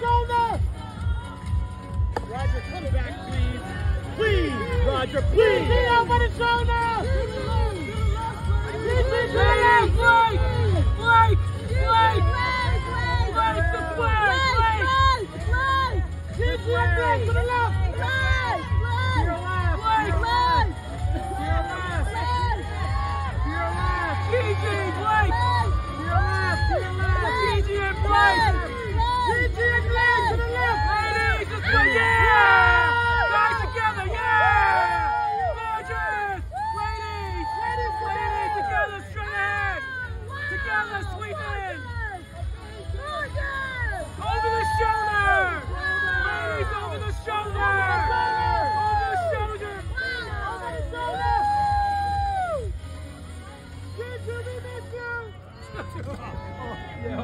shoulder. Roger, come back, please. Please, Roger, please. Gino, over the shoulder. Oh, yeah.